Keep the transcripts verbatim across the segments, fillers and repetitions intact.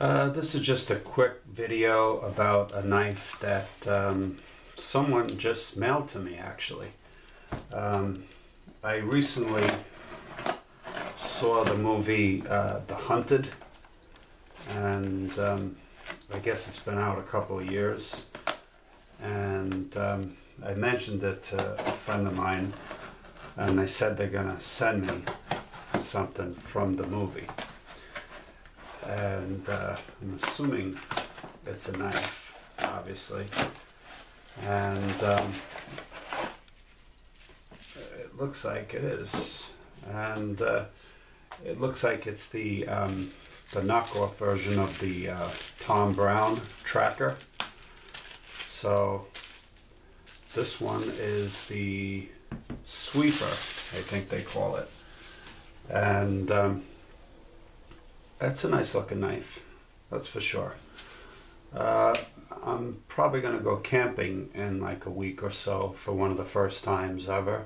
Uh, this is just a quick video about a knife that um, someone just mailed to me, actually. Um, I recently saw the movie uh, The Hunted, and um, I guess it's been out a couple of years, and um, I mentioned it to a friend of mine, and they said they're gonna send me something from the movie. And uh, I'm assuming it's a knife, obviously, and um, it looks like it is, and uh, it looks like it's the um, the knockoff version of the uh, Tom Brown Tracker. So this one is the Sweeper, I think they call it, and um, that's a nice looking knife, that's for sure. Uh, I'm probably going to go camping in like a week or so for one of the first times ever.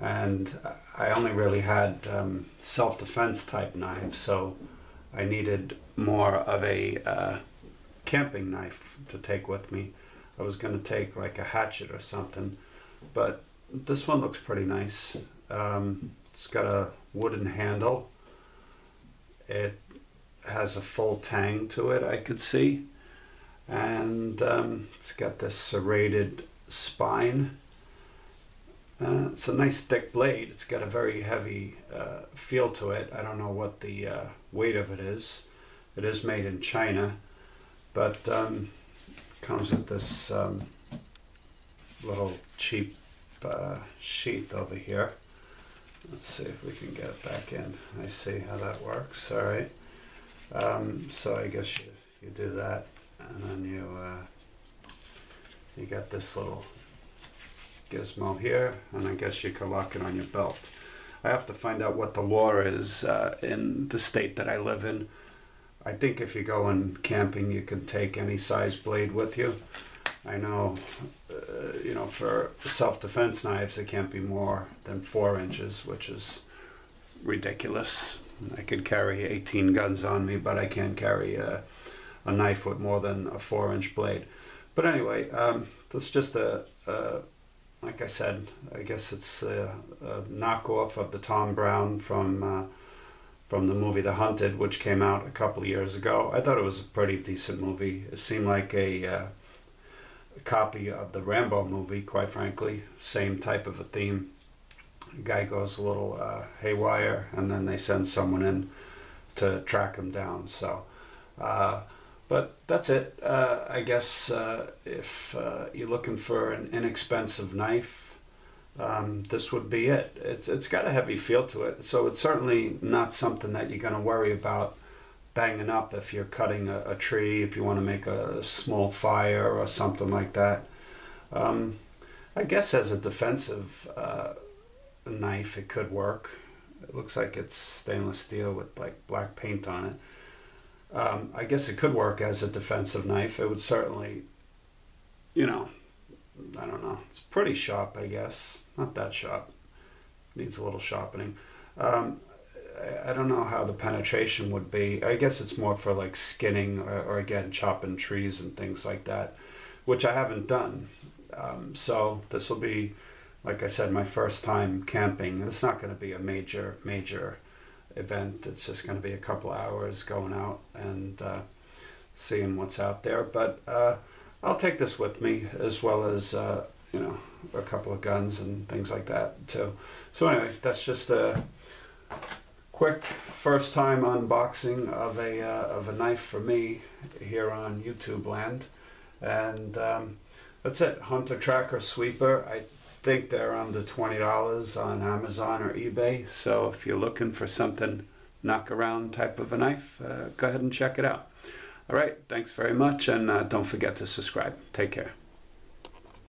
And I only really had um, self-defense type knives, so I needed more of a uh, camping knife to take with me. I was going to take like a hatchet or something, but this one looks pretty nice. Um, it's got a wooden handle. It has a full tang to it, I could see, and um, it's got this serrated spine. Uh, it's a nice thick blade. It's got a very heavy uh, feel to it. I don't know what the uh, weight of it is. It is made in China, but um, comes with this um, little cheap uh, sheath over here. Let's see if we can get it back in. I see how that works. All right. Um, so I guess you, you do that, and then you uh, you got this little gizmo here, and I guess you can lock it on your belt. I have to find out what the law is uh, in the state that I live in. I think if you go in camping, you can take any size blade with you. I know, uh, you know, for self-defense knives, it can't be more than four inches, which is ridiculous. I could carry eighteen guns on me, but I can't carry a, a knife with more than a four-inch blade. But anyway, um, that's just a, a, like I said, I guess it's a, a knockoff of the Tom Brown from uh, from the movie The Hunted, which came out a couple of years ago. I thought it was a pretty decent movie. It seemed like a Uh, copy of the Rambo movie, quite frankly. Same type of a theme. The guy goes a little uh, haywire, and then they send someone in to track him down. So, uh, but that's it. Uh, I guess uh, if uh, you're looking for an inexpensive knife, um, this would be it. It's, it's got a heavy feel to it, so it's certainly not something that you're going to worry about banging up if you're cutting a, a tree, if you want to make a small fire or something like that. Um, I guess as a defensive uh, knife, it could work. It looks like it's stainless steel with like black paint on it. Um, I guess it could work as a defensive knife. It would certainly, you know, I don't know. It's pretty sharp, I guess. Not that sharp. Needs a little sharpening. Um, I don't know how the penetration would be. I guess it's more for like skinning or, or again chopping trees and things like that, which I haven't done. Um, so this will be, like I said, my first time camping. It's not going to be a major, major event. It's just going to be a couple hours going out and uh, seeing what's out there. But uh, I'll take this with me, as well as uh, you know, a couple of guns and things like that too. So anyway, that's just a quick first time unboxing of a uh, of a knife for me here on YouTube land, and um, that's it. Hunter Tracker Sweeper. I think they're under twenty dollars on Amazon or eBay. So if you're looking for something knock around type of a knife, uh, go ahead and check it out. All right, thanks very much, and uh, don't forget to subscribe. Take care.